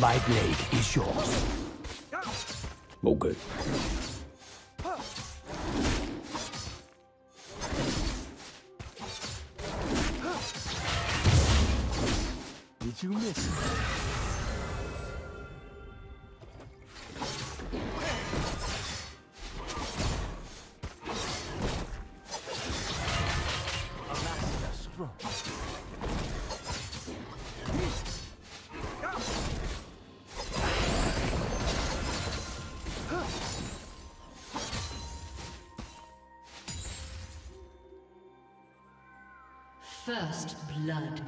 My blade is yours. Okay. Did you miss it? First blood.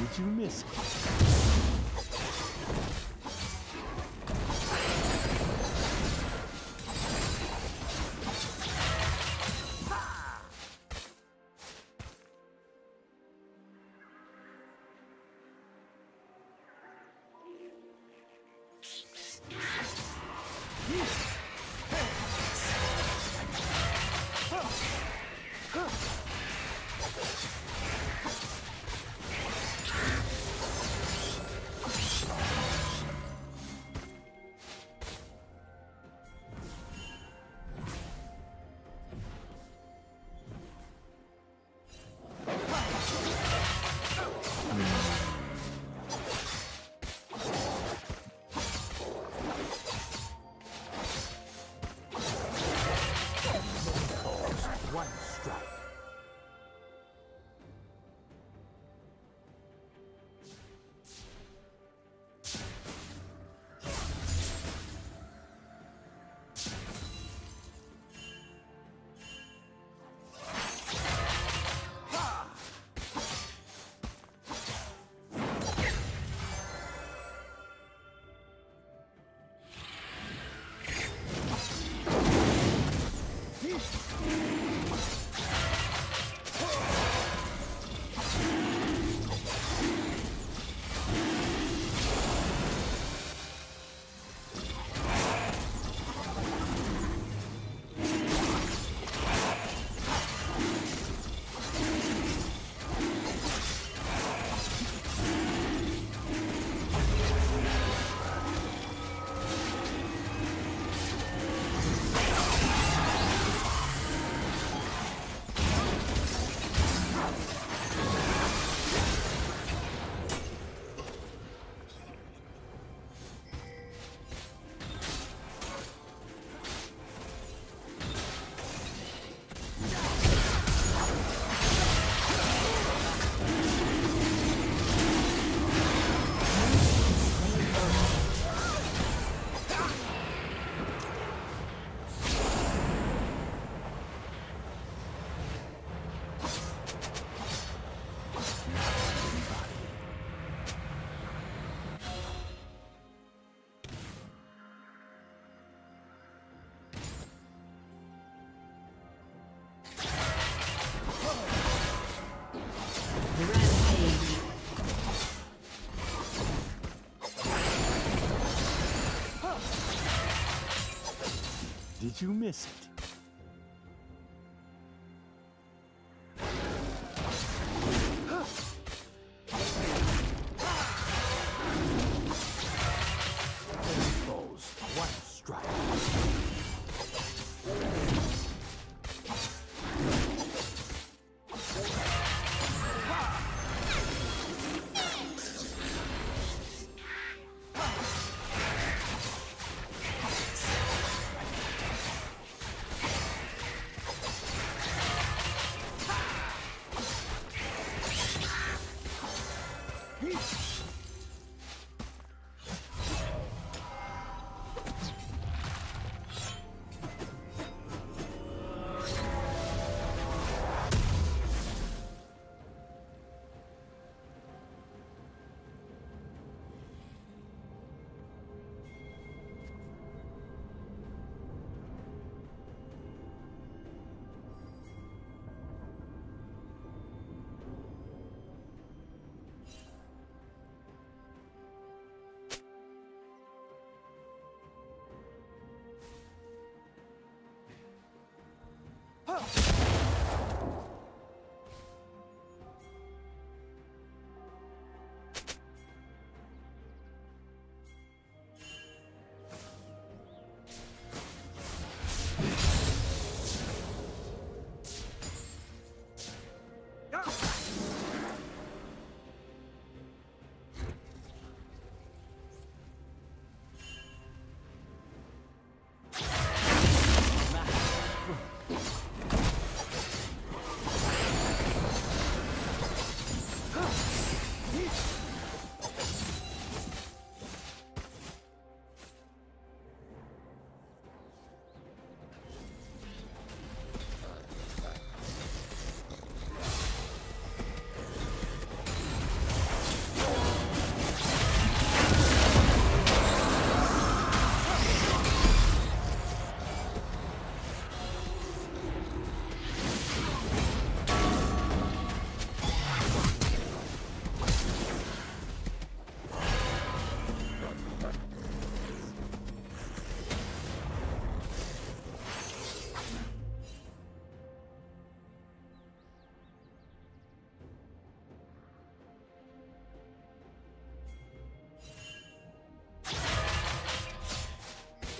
Did you miss it? Did you miss it?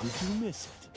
Did you miss it?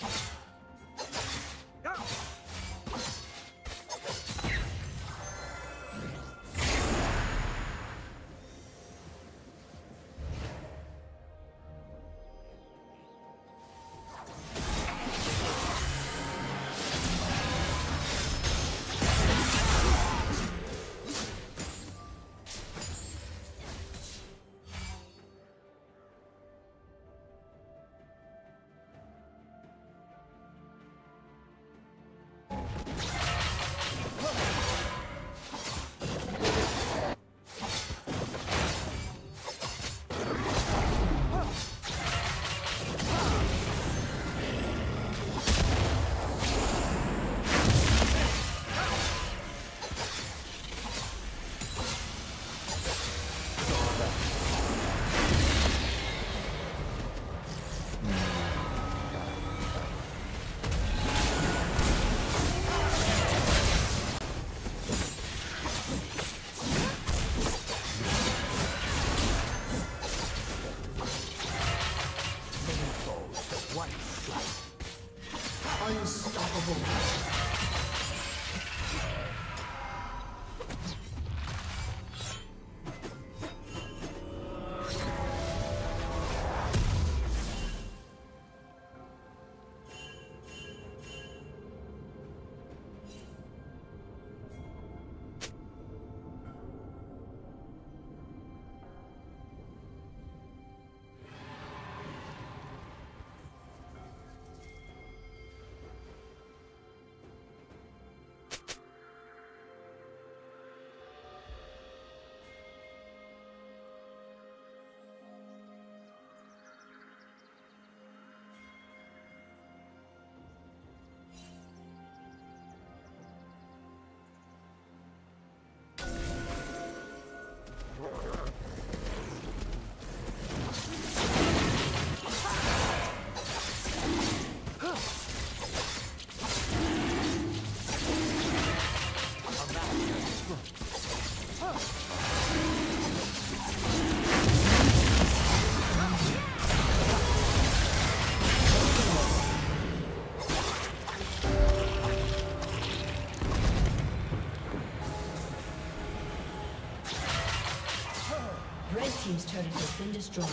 team's turret has been destroyed.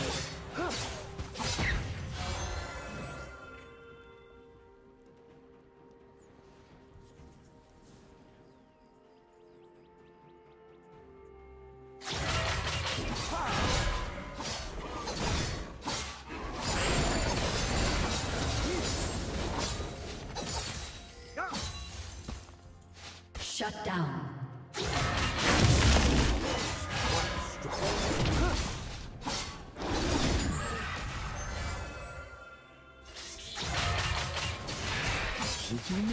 Shut down. Did you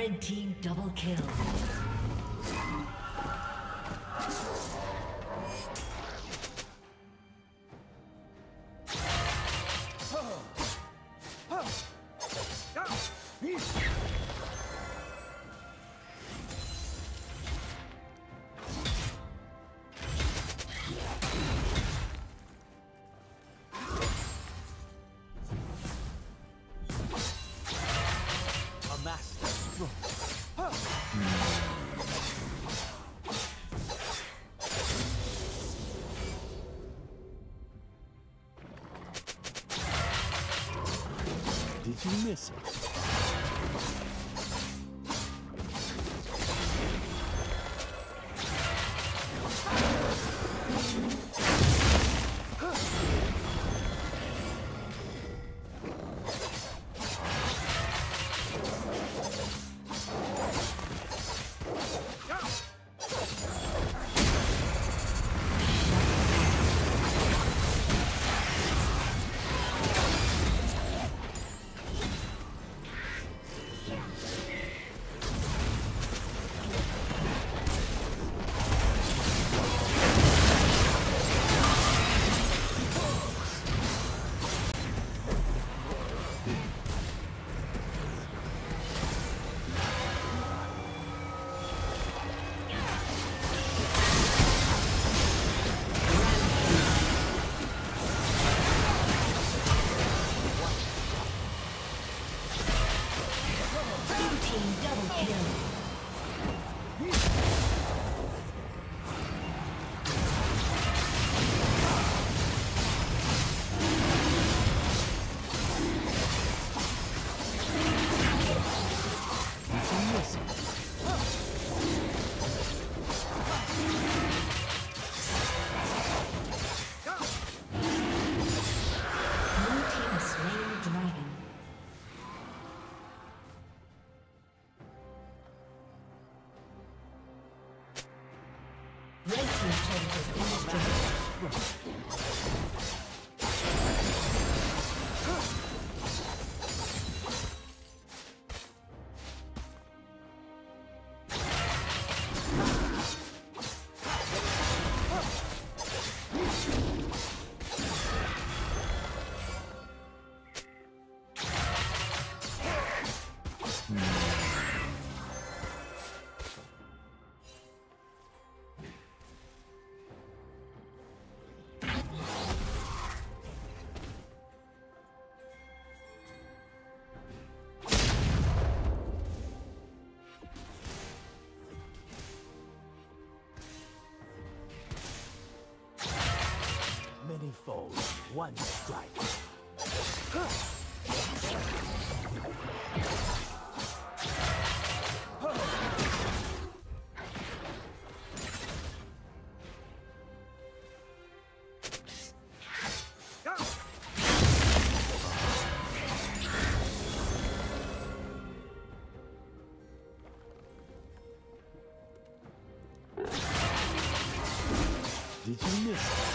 Red team double kill. You miss it. Yeah. One strike. Did you miss it?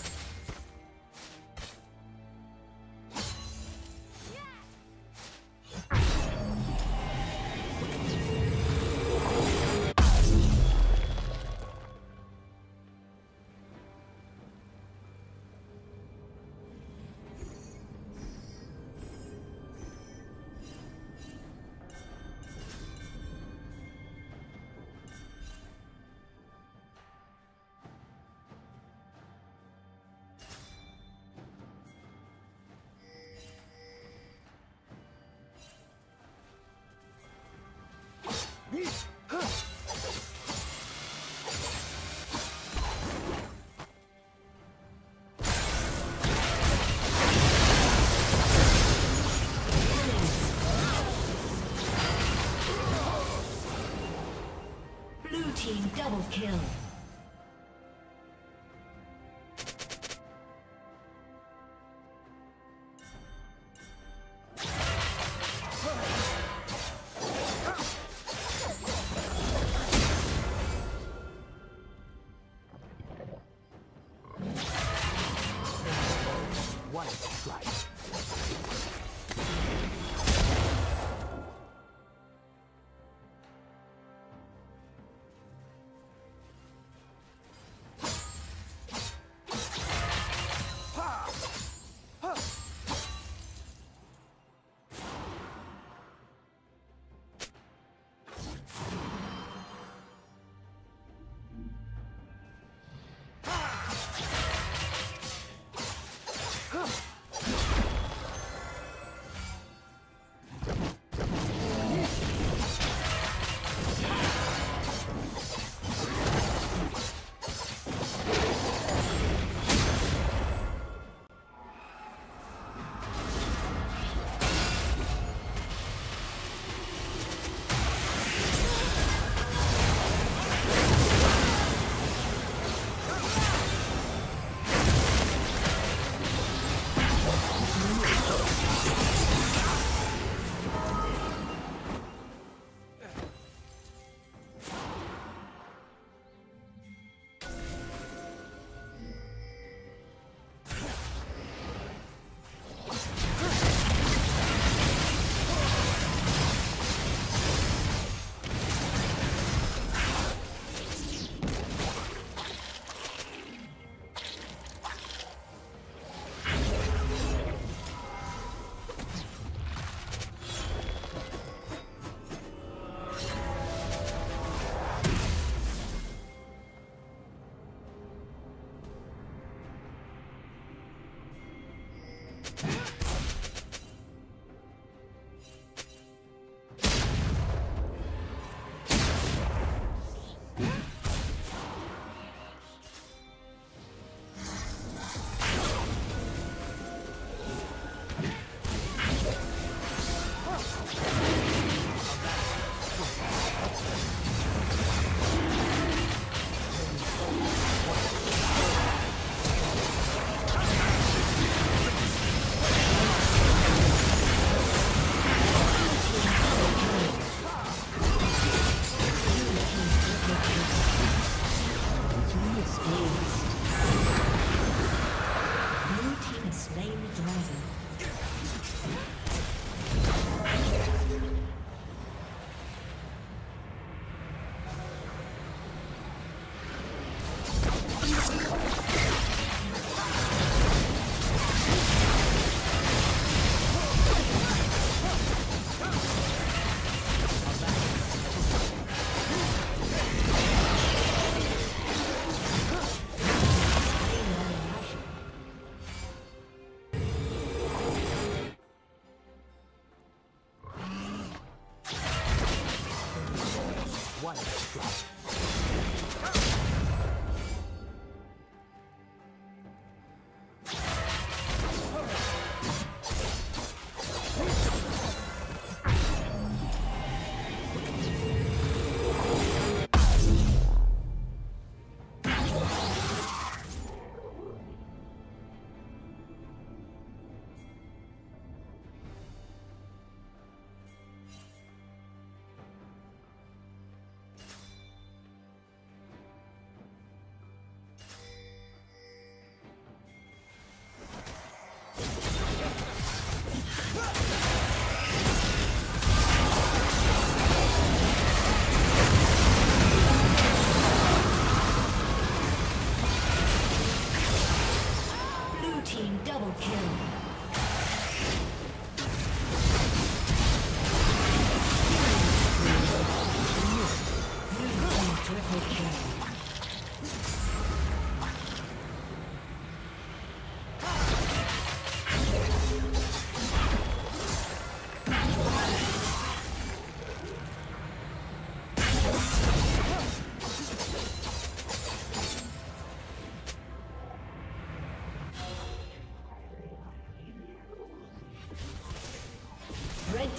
Double kill. Double kill.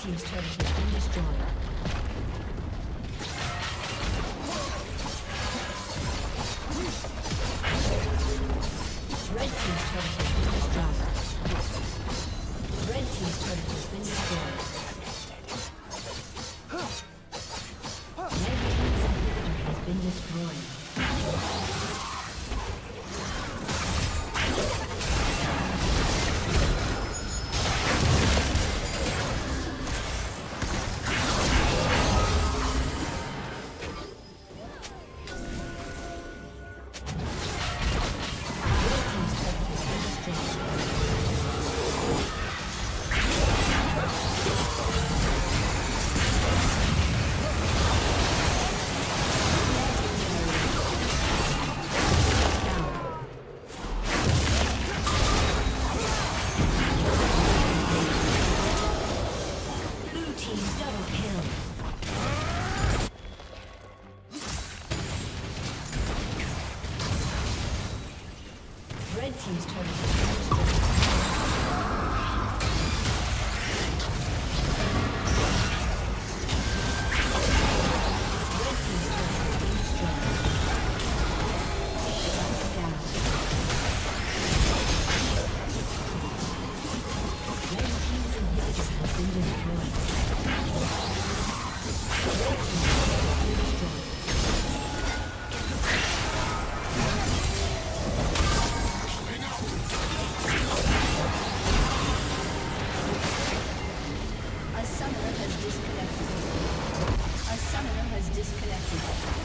Team's turret has been destroyed. A summoner has disconnected.